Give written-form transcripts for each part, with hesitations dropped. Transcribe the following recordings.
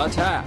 Attack!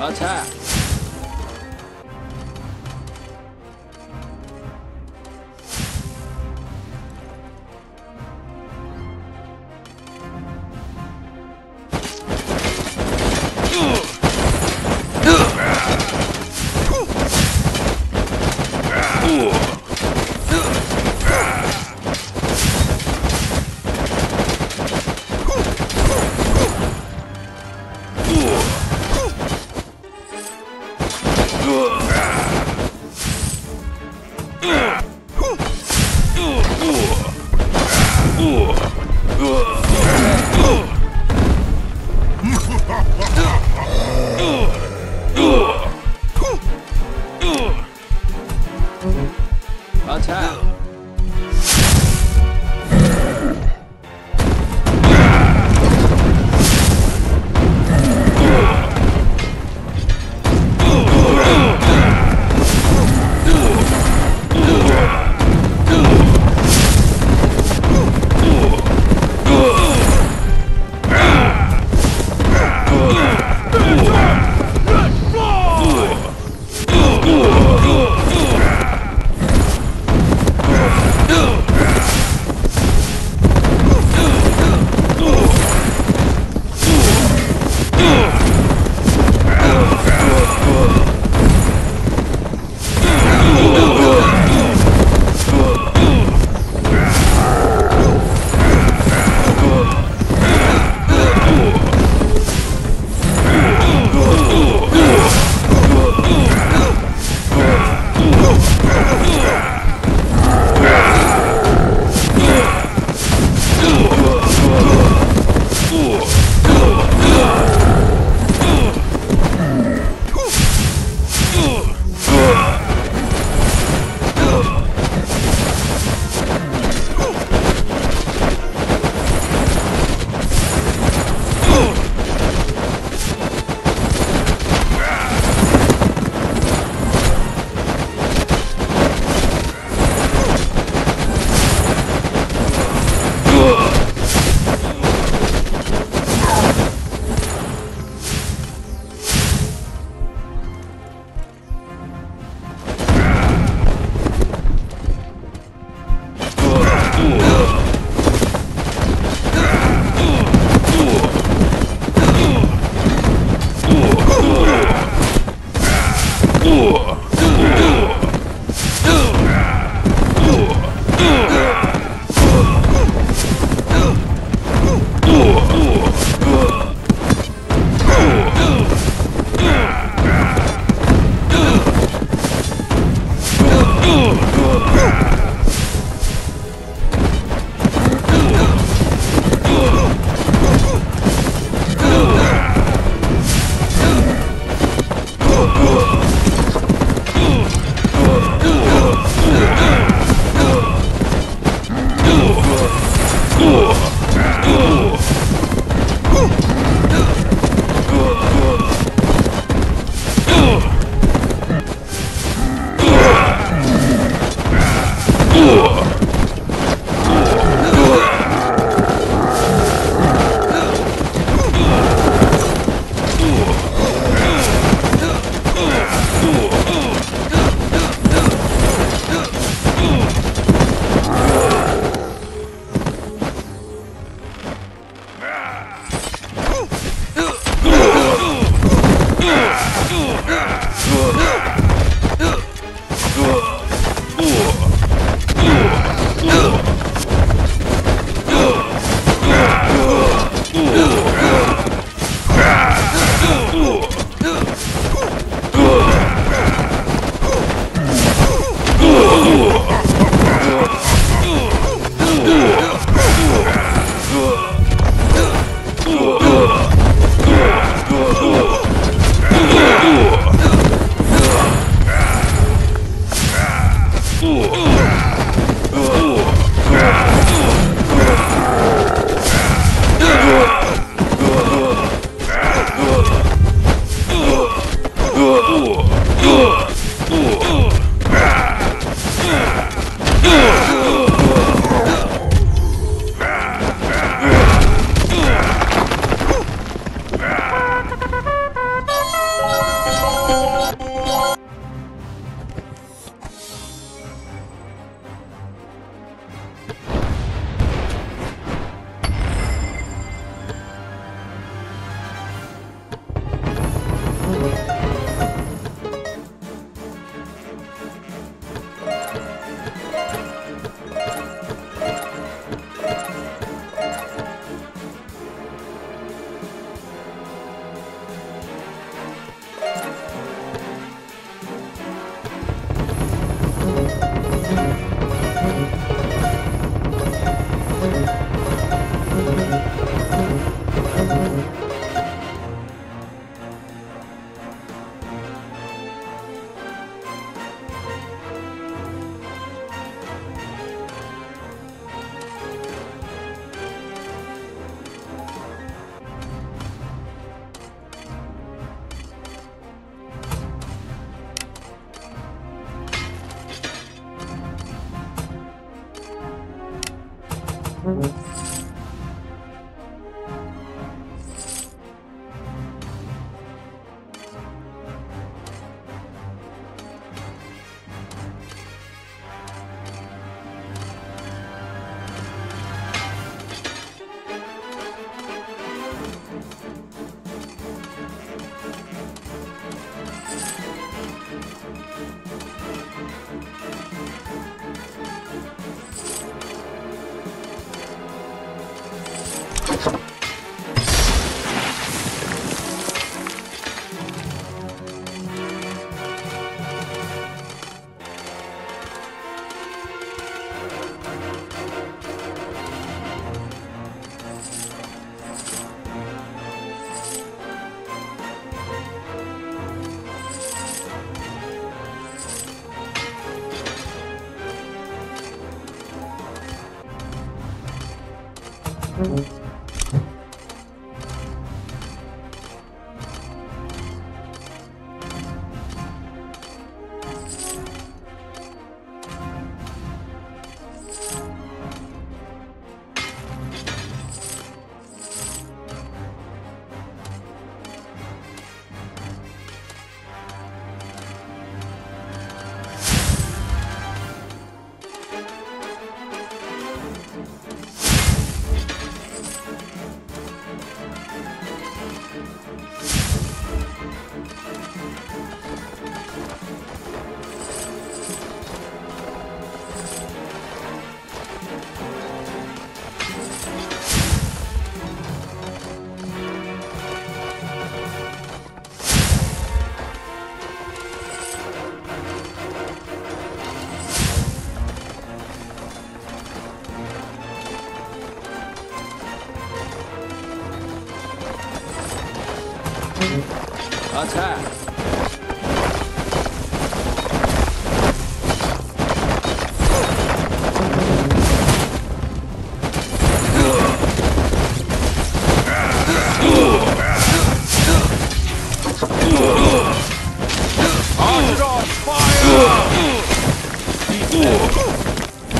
Attack! Attack! Under fire!